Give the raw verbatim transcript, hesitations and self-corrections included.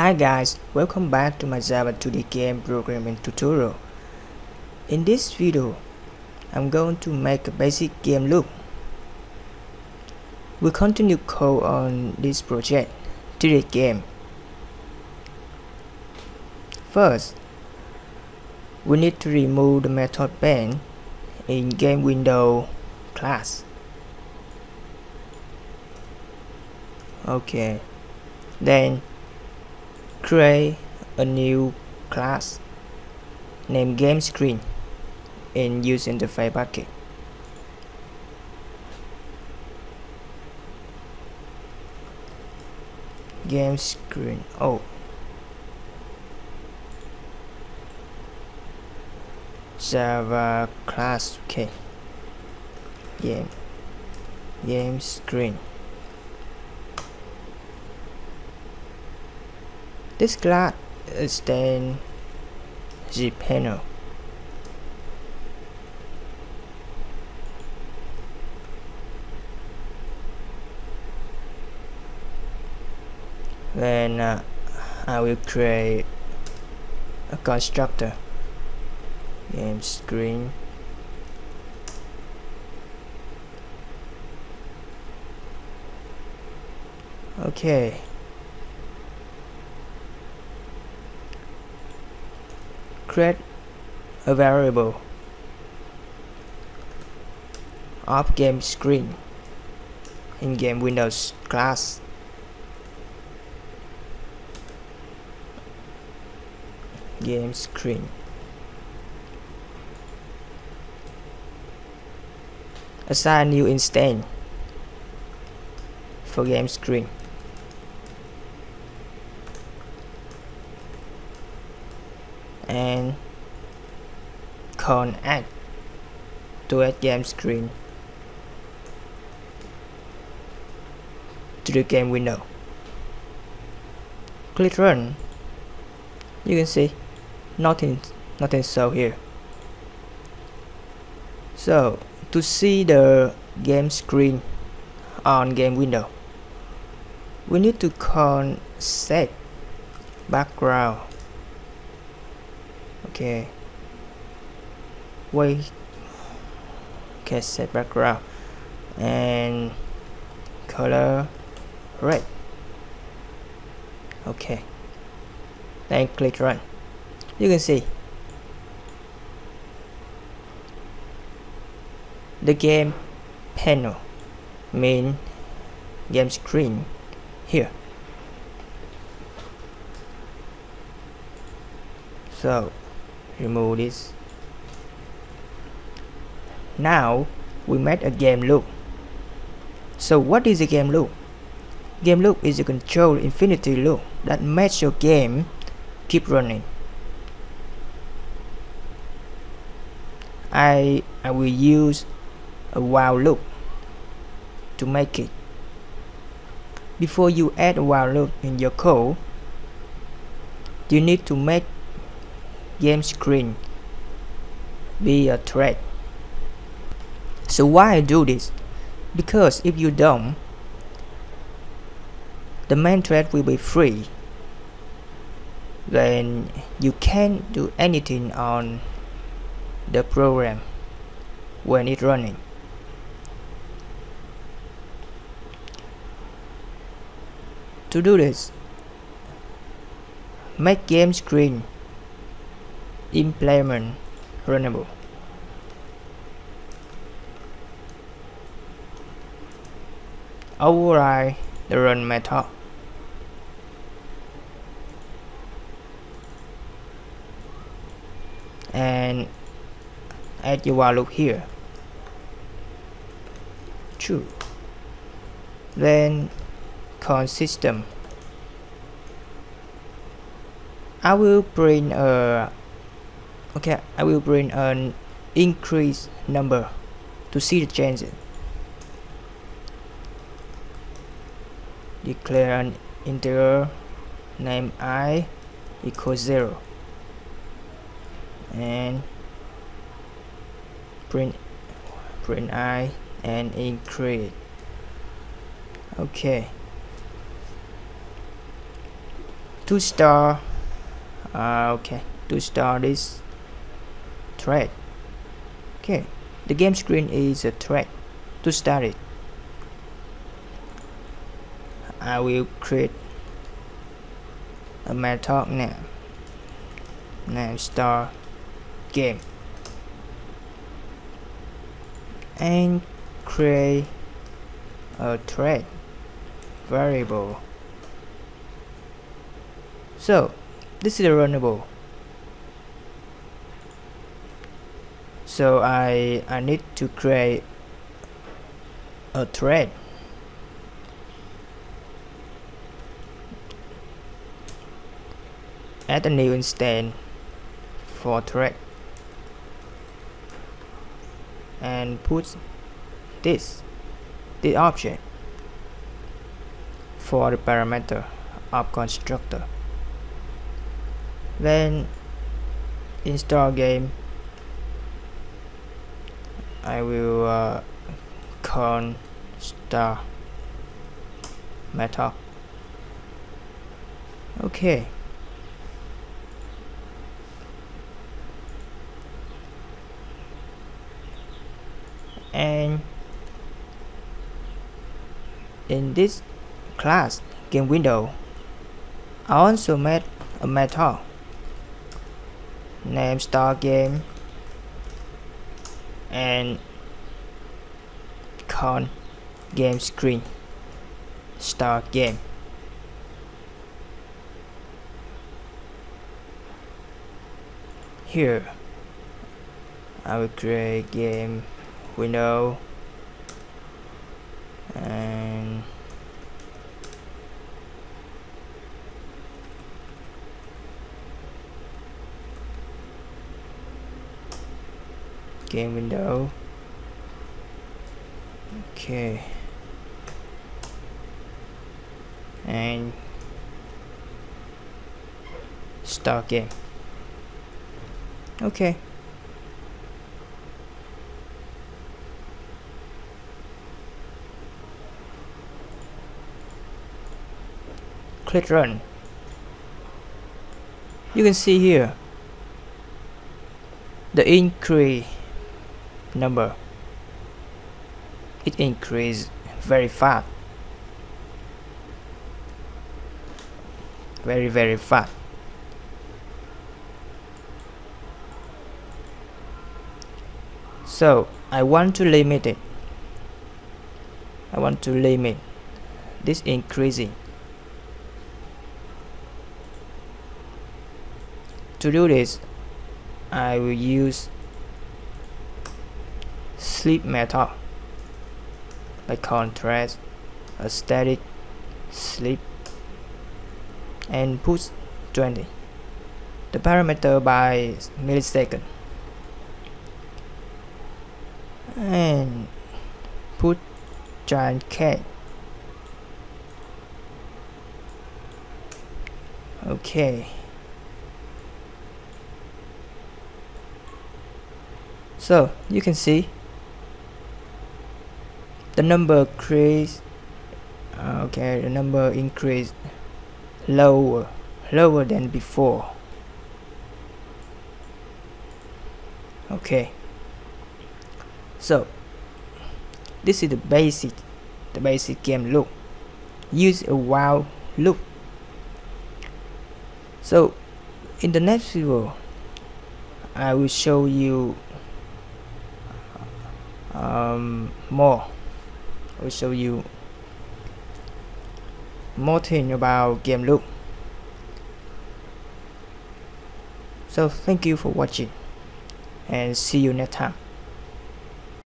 Hi guys, welcome back to my Java two D game programming tutorial. In this video, I'm going to make a basic game loop. We'll continue code on this project to the game. First, we need to remove the method pane in game window class. Okay, then create a new class named game screen and use interface bucket. Game screen. Oh, Java class. Okay. Game. Game screen. This class is then GPanel. Then uh, I will create a constructor. Game screen. Okay. Create a variable of game screen in game windows class. Game screen. Assign new instance for game screen. And connect to a game screen to the game window. Click run. You can see nothing nothing shown here. So to see the game screen on game window, we need to call set background. Okay, wait, okay, set background and color red. Okay, then click run. You can see the game panel, main game screen here. So remove this. Now we made a game loop. So what is a game loop? Game loop is a control infinity loop that makes your game keep running. I, I will use a while loop to make it. Before you add a while loop in your code, you need to make game screen be a thread. So why I do this? Because if you don't, the main thread will be free. Then you can't do anything on the program when it's running. To do this, make game screen Implement runnable. Override the run method. And add your while loop here. True. Then call system. I will print a Okay, I will bring an increase number to see the changes. Declare an integer name I equals zero and print print I and increase. Okay. to start uh, okay to start this thread. Okay, the game screen is a thread. To start it, I will create a method name name start game and create a thread variable. So this is a runnable. So I I need to create a thread. Add a new instance for thread and put this this object for the parameter of constructor. Then install game. I will uh, con star method. Okay. And in this class game window, I also made a method named star game and con game screen star game. Here I will create game window and game window. Okay, and start game. Okay, click run. You can see here the increase number. It increased very fast, very very fast. So I want to limit it. I want to limit this increasing. To do this, I will use sleep method by contrast a static sleep and push twenty, the parameter by millisecond, and put giant cat. Okay, so you can see the number increase. Okay, the number increased lower lower than before. Okay, so this is the basic the basic game loop. Use a while loop. So in the next video, I will show you um, more I will show you more thing about game loop. So thank you for watching and see you next time.